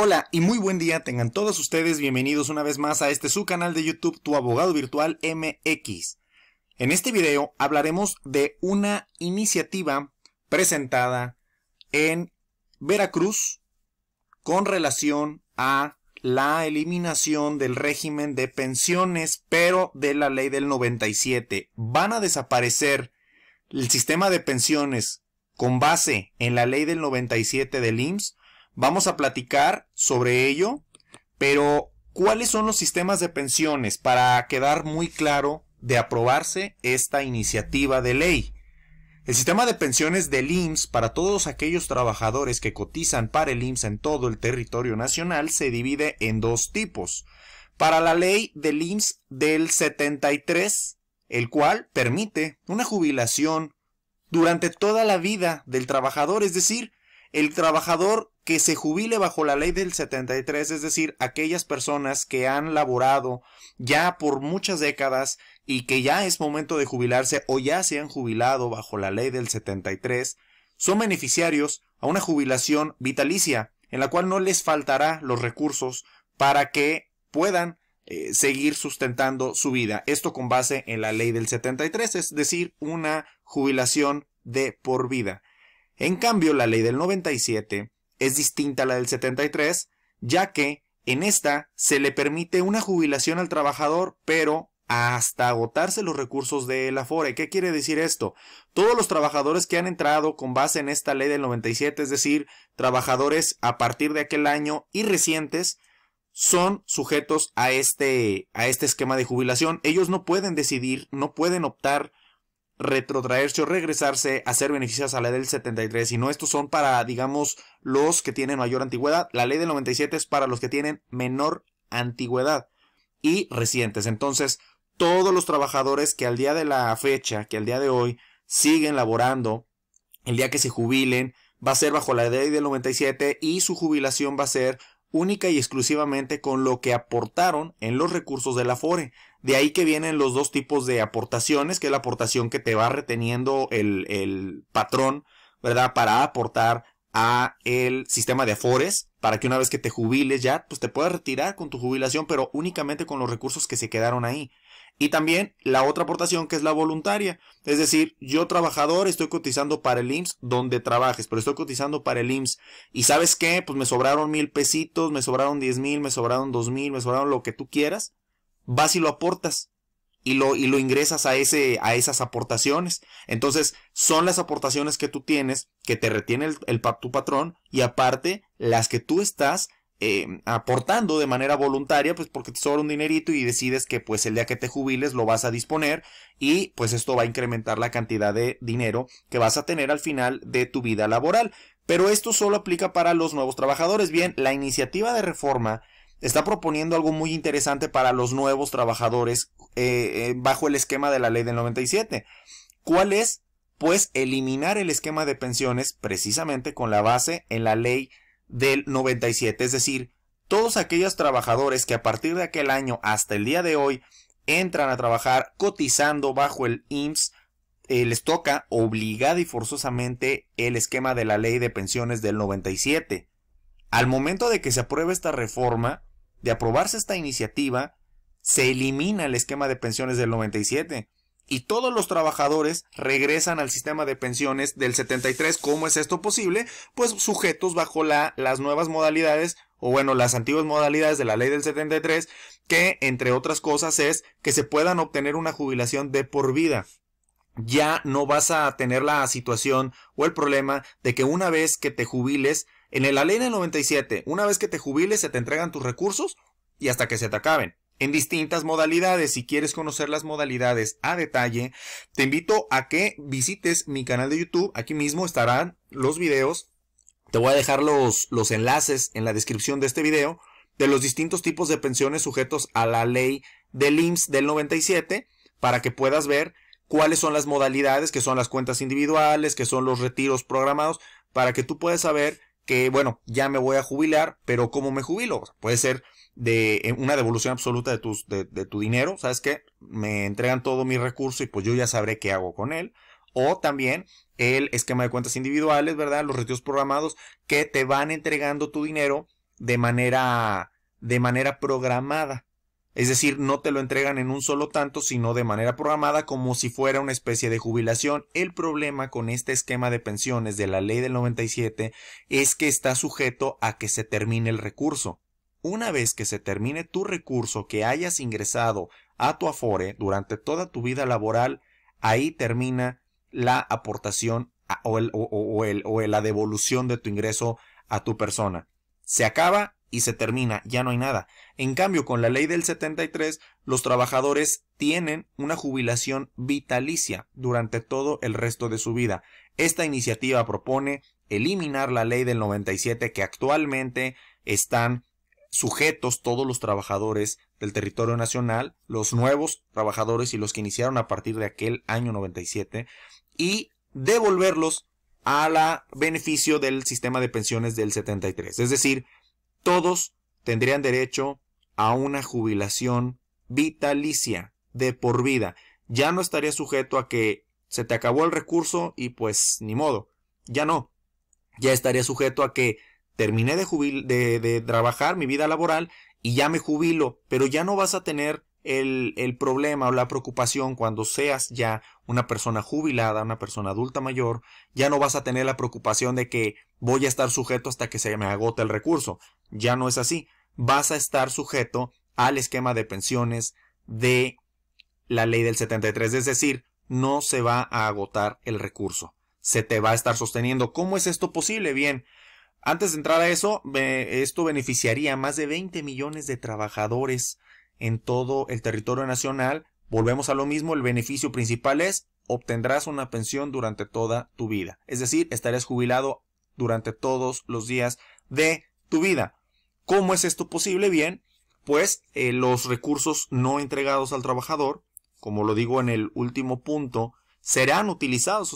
Hola y muy buen día tengan todos ustedes, bienvenidos una vez más a este su canal de YouTube, Tu Abogado Virtual MX. En este video hablaremos de una iniciativa presentada en Veracruz con relación a la eliminación del régimen de pensiones, pero de la ley del 97. Van a desaparecer el sistema de pensiones con base en la ley del 97 del IMSS. Vamos a platicar sobre ello, pero ¿cuáles son los sistemas de pensiones? Para quedar muy claro de aprobarse esta iniciativa de ley. El sistema de pensiones del IMSS para todos aquellos trabajadores que cotizan para el IMSS en todo el territorio nacional se divide en dos tipos. Para la ley del IMSS del 73, el cual permite una jubilación durante toda la vida del trabajador, es decir, el trabajador que se jubile bajo la ley del 73, es decir, aquellas personas que han laborado ya por muchas décadas y que ya es momento de jubilarse o ya se han jubilado bajo la ley del 73, son beneficiarios a una jubilación vitalicia, en la cual no les faltará los recursos para que puedan seguir sustentando su vida. Esto con base en la ley del 73, es decir, una jubilación de por vida. En cambio, la ley del 97... es distinta a la del 73, ya que en esta se le permite una jubilación al trabajador, pero hasta agotarse los recursos del Afore. ¿Qué quiere decir esto? Todos los trabajadores que han entrado con base en esta ley del 97, es decir, trabajadores a partir de aquel año y recientes, son sujetos a este esquema de jubilación. Ellos no pueden decidir, no pueden optar, retrotraerse o regresarse a ser beneficiados a la ley del 73, y no, estos son para, digamos, los que tienen mayor antigüedad. La ley del 97 es para los que tienen menor antigüedad y recientes. Entonces, todos los trabajadores que al día de la fecha, que al día de hoy, siguen laborando, el día que se jubilen, va a ser bajo la ley del 97 y su jubilación va a ser única y exclusivamente con lo que aportaron en los recursos del Afore. De ahí que vienen los dos tipos de aportaciones, que es la aportación que te va reteniendo el patrón, ¿verdad?, para aportar a el sistema de Afores, para que una vez que te jubiles ya, pues te puedas retirar con tu jubilación, pero únicamente con los recursos que se quedaron ahí. Y también la otra aportación, que es la voluntaria, es decir, yo trabajador estoy cotizando para el IMSS, donde trabajes, pero estoy cotizando para el IMSS, y ¿sabes qué? Pues me sobraron 1000 pesitos, me sobraron 10,000, me sobraron 2,000, me sobraron lo que tú quieras. Vas y lo aportas y lo ingresas a esas aportaciones. Entonces son las aportaciones que tú tienes, que te retiene tu patrón, y aparte las que tú estás aportando de manera voluntaria, pues porque te sobra un dinerito y decides que pues el día que te jubiles lo vas a disponer, y pues esto va a incrementar la cantidad de dinero que vas a tener al final de tu vida laboral. Pero esto solo aplica para los nuevos trabajadores. Bien, la iniciativa de reforma está proponiendo algo muy interesante para los nuevos trabajadores bajo el esquema de la ley del 97. ¿Cuál es? Pues eliminar el esquema de pensiones precisamente con la base en la ley del 97. Es decir, todos aquellos trabajadores que a partir de aquel año hasta el día de hoy entran a trabajar cotizando bajo el IMSS, les toca obligada y forzosamente el esquema de la ley de pensiones del 97. Al momento de que se apruebe esta reforma, de aprobarse esta iniciativa, se elimina el esquema de pensiones del 97 y todos los trabajadores regresan al sistema de pensiones del 73. ¿Cómo es esto posible? Pues sujetos bajo las nuevas modalidades, o bueno, las antiguas modalidades de la ley del 73, que entre otras cosas es que se puedan obtener una jubilación de por vida. Ya no vas a tener la situación o el problema de que una vez que te jubiles, en la ley del 97, una vez que te jubiles se te entregan tus recursos y hasta que se te acaben. En distintas modalidades, si quieres conocer las modalidades a detalle, te invito a que visites mi canal de YouTube. Aquí mismo estarán los videos. Te voy a dejar los enlaces en la descripción de este video de los distintos tipos de pensiones sujetos a la ley del IMSS del 97 para que puedas ver cuáles son las modalidades, que son las cuentas individuales, que son los retiros programados, para que tú puedas saber que, bueno, ya me voy a jubilar, pero ¿cómo me jubilo? Puede ser de una devolución absoluta de tu dinero, ¿sabes qué? Me entregan todo mi recurso y pues yo ya sabré qué hago con él. O también el esquema de cuentas individuales, ¿verdad? Los retiros programados que te van entregando tu dinero de manera programada. Es decir, no te lo entregan en un solo tanto, sino de manera programada, como si fuera una especie de jubilación. El problema con este esquema de pensiones de la ley del 97 es que está sujeto a que se termine el recurso. Una vez que se termine tu recurso que hayas ingresado a tu Afore durante toda tu vida laboral, ahí termina la aportación la devolución de tu ingreso a tu persona. Se acaba y se termina, ya no hay nada. En cambio, con la ley del 73, los trabajadores tienen una jubilación vitalicia durante todo el resto de su vida. Esta iniciativa propone eliminar la ley del 97, que actualmente están sujetos todos los trabajadores del territorio nacional, los nuevos trabajadores y los que iniciaron a partir de aquel año 97, y devolverlos al beneficio del sistema de pensiones del 73. Es decir, todos tendrían derecho a una jubilación vitalicia de por vida. Ya no estaría sujeto a que se te acabó el recurso y pues ni modo. Ya no. Ya estaría sujeto a que terminé de trabajar mi vida laboral y ya me jubilo. Pero ya no vas a tener el problema o la preocupación cuando seas ya una persona jubilada, una persona adulta mayor. Ya no vas a tener la preocupación de que voy a estar sujeto hasta que se me agote el recurso. Ya no es así. Vas a estar sujeto al esquema de pensiones de la ley del 73. Es decir, no se va a agotar el recurso. Se te va a estar sosteniendo. ¿Cómo es esto posible? Bien, antes de entrar a eso, esto beneficiaría a más de 20 millones de trabajadores en todo el territorio nacional. Volvemos a lo mismo, el beneficio principal es obtendrás una pensión durante toda tu vida. Es decir, estarás jubilado durante todos los días de tu vida. ¿Cómo es esto posible? Bien, pues los recursos no entregados al trabajador, como lo digo en el último punto, serán utilizados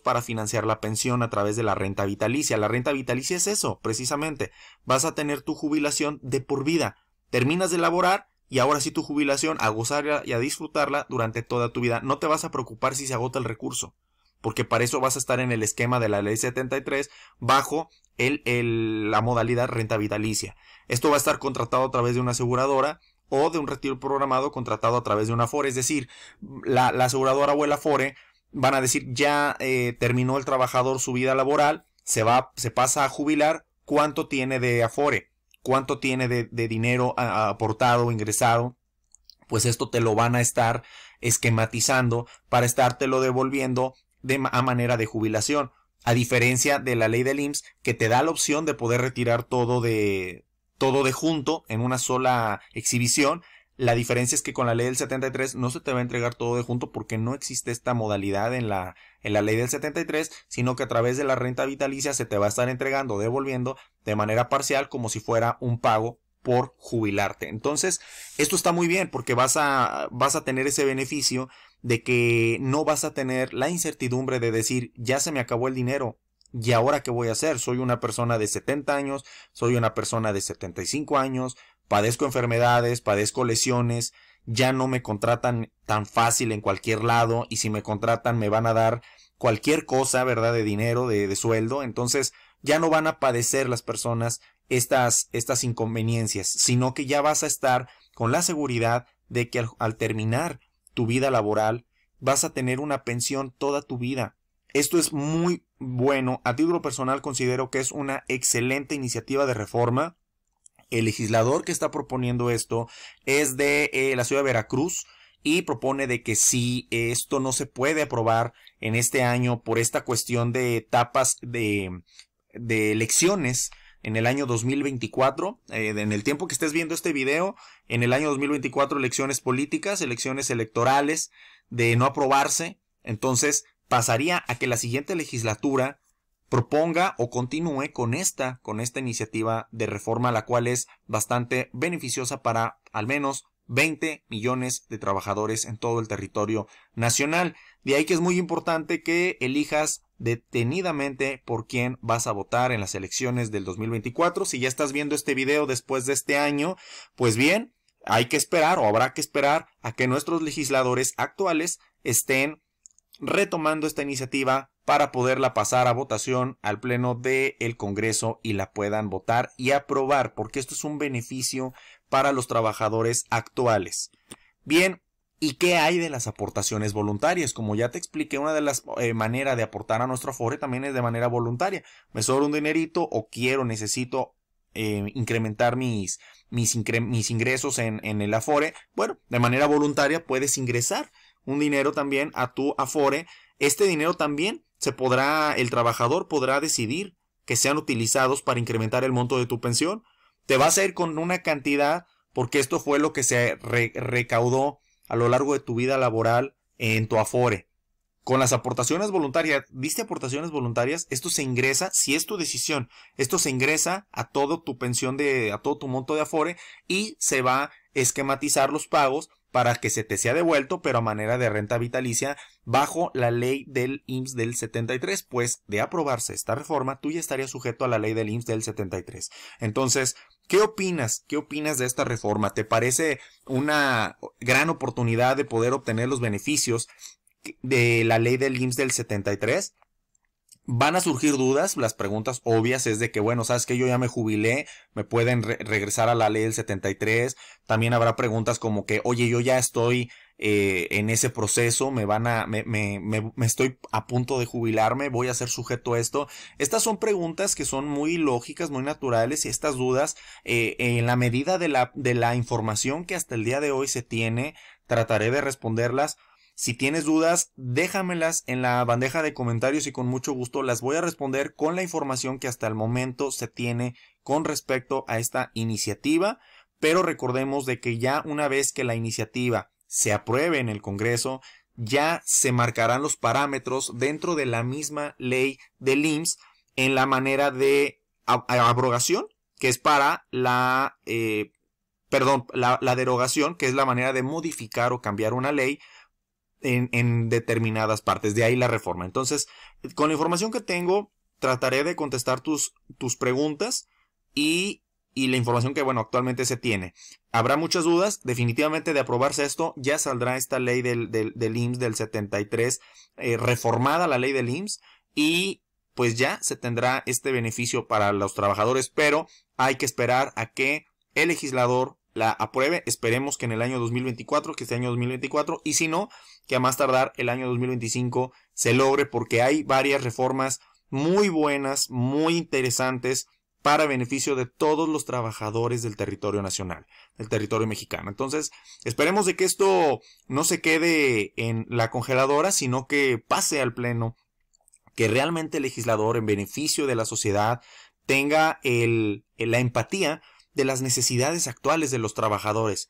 para financiar la pensión a través de la renta vitalicia. La renta vitalicia es eso, precisamente. Vas a tener tu jubilación de por vida. Terminas de laborar y ahora sí tu jubilación, a gozarla y a disfrutarla durante toda tu vida. No te vas a preocupar si se agota el recurso, porque para eso vas a estar en el esquema de la ley 73 bajo la modalidad renta vitalicia. Esto va a estar contratado a través de una aseguradora o de un retiro programado contratado a través de una Afore. Es decir, la aseguradora o el Afore van a decir ya terminó el trabajador su vida laboral, se pasa a jubilar, ¿cuánto tiene de Afore? ¿Cuánto tiene de dinero aportado, ingresado? Pues esto te lo van a estar esquematizando para estártelo devolviendo a manera de jubilación. A diferencia de la ley del IMSS, que te da la opción de poder retirar todo de junto en una sola exhibición. La diferencia es que con la ley del 73 no se te va a entregar todo de junto porque no existe esta modalidad en la ley del 73, sino que a través de la renta vitalicia se te va a estar entregando, devolviendo de manera parcial como si fuera un pago por jubilarte. Entonces, esto está muy bien porque vas a tener ese beneficio de que no vas a tener la incertidumbre de decir ya se me acabó el dinero. ¿Y ahora qué voy a hacer? Soy una persona de 70 años, soy una persona de 75 años, padezco enfermedades, padezco lesiones, ya no me contratan tan fácil en cualquier lado y si me contratan me van a dar cualquier cosa, ¿verdad? De dinero, de sueldo. Entonces ya no van a padecer las personas estas inconveniencias, sino que ya vas a estar con la seguridad de que al terminar tu vida laboral vas a tener una pensión toda tu vida. Esto es muy bueno. A título personal considero que es una excelente iniciativa de reforma. El legislador que está proponiendo esto es de la ciudad de Veracruz y propone de que si esto no se puede aprobar en este año por esta cuestión de etapas de elecciones en el año 2024, en el tiempo que estés viendo este video, en el año 2024 elecciones políticas, elecciones electorales, de no aprobarse, entonces pasaría a que la siguiente legislatura proponga o continúe con esta iniciativa de reforma, la cual es bastante beneficiosa para al menos 20 millones de trabajadores en todo el territorio nacional. De ahí que es muy importante que elijas detenidamente por quién vas a votar en las elecciones del 2024. Si ya estás viendo este video después de este año, pues bien, hay que esperar o habrá que esperar a que nuestros legisladores actuales estén retomando esta iniciativa para poderla pasar a votación al pleno del Congreso y la puedan votar y aprobar, porque esto es un beneficio para los trabajadores actuales. Bien, ¿y qué hay de las aportaciones voluntarias? Como ya te expliqué, una de las maneras de aportar a nuestro Afore también es de manera voluntaria. Me sobra un dinerito o quiero, necesito incrementar mis ingresos en el Afore. Bueno, de manera voluntaria puedes ingresar un dinero también a tu Afore. Este dinero también el trabajador podrá decidir que sean utilizados para incrementar el monto de tu pensión. Te vas a ir con una cantidad porque esto fue lo que se recaudó a lo largo de tu vida laboral en tu Afore. Con las aportaciones voluntarias, ¿viste aportaciones voluntarias? Esto se ingresa, si es tu decisión, esto se ingresa a todo tu pensión, a todo tu monto de Afore, y se va a esquematizar los pagos para que se te sea devuelto, pero a manera de renta vitalicia, bajo la ley del IMSS del 73, pues de aprobarse esta reforma, tú ya estarías sujeto a la ley del IMSS del 73. Entonces, ¿qué opinas? ¿Qué opinas de esta reforma? ¿Te parece una gran oportunidad de poder obtener los beneficios de la ley del IMSS del 73? Van a surgir dudas, las preguntas obvias es de que, bueno, sabes que yo ya me jubilé, me pueden regresar a la ley del 73, también habrá preguntas como que, oye, yo ya estoy en ese proceso, me estoy a punto de jubilarme, voy a ser sujeto a esto. Estas son preguntas que son muy lógicas, muy naturales, y estas dudas, en la medida de la información que hasta el día de hoy se tiene, trataré de responderlas. Si tienes dudas, déjamelas en la bandeja de comentarios y con mucho gusto las voy a responder con la información que hasta el momento se tiene con respecto a esta iniciativa. Pero recordemos de que ya una vez que la iniciativa se apruebe en el Congreso, ya se marcarán los parámetros dentro de la misma ley del IMSS en la manera de abrogación, que es para la derogación, que es la manera de modificar o cambiar una ley en determinadas partes, de ahí la reforma. Entonces, con la información que tengo, trataré de contestar tus preguntas y la información que, bueno, actualmente se tiene. Habrá muchas dudas, definitivamente de aprobarse esto, ya saldrá esta ley del IMSS del 73, reformada la ley del IMSS, y pues ya se tendrá este beneficio para los trabajadores, pero hay que esperar a que el legislador la apruebe. Esperemos que en el año 2024, que este año 2024, y si no, que a más tardar el año 2025 se logre, porque hay varias reformas muy buenas, muy interesantes para beneficio de todos los trabajadores del territorio nacional, del territorio mexicano. Entonces, esperemos de que esto no se quede en la congeladora, sino que pase al pleno, que realmente el legislador, en beneficio de la sociedad, tenga la empatía de las necesidades actuales de los trabajadores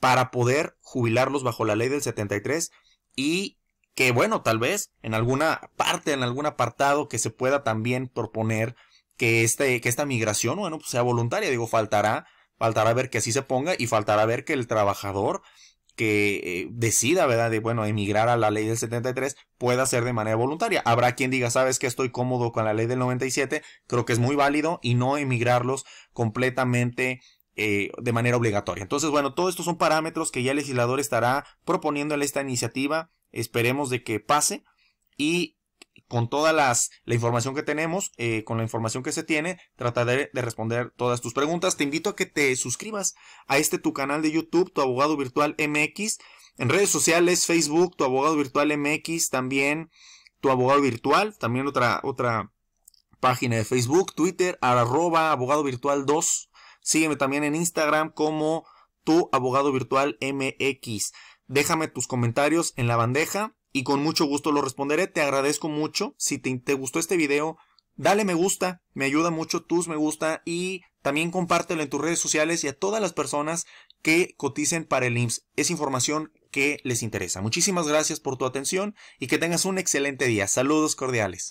para poder jubilarlos bajo la ley del 73 y que, bueno, tal vez en alguna parte, en algún apartado que se pueda también proponer que esta migración, bueno, pues sea voluntaria. Digo, faltará ver que así se ponga y faltará ver que el trabajador que decida, ¿verdad?, de, bueno, emigrar a la ley del 73, pueda ser de manera voluntaria. Habrá quien diga, sabes que estoy cómodo con la ley del 97, creo que es muy válido, y no emigrarlos completamente de manera obligatoria. Entonces, bueno, todos estos son parámetros que ya el legislador estará proponiendo en esta iniciativa. Esperemos de que pase, y con toda la información que tenemos, con la información que se tiene, trataré de responder todas tus preguntas. Te invito a que te suscribas a tu canal de YouTube, Tu Abogado Virtual MX. En redes sociales, Facebook, Tu Abogado Virtual MX, también Tu Abogado Virtual, también otra página de Facebook, Twitter, @abogadovirtual2. Sígueme también en Instagram como Tu Abogado Virtual MX. Déjame tus comentarios en la bandeja y con mucho gusto lo responderé. Te agradezco mucho. Si te gustó este video, dale me gusta, me ayuda mucho tus me gusta, y también compártelo en tus redes sociales y a todas las personas que coticen para el IMSS. Es información que les interesa. Muchísimas gracias por tu atención y que tengas un excelente día. Saludos cordiales.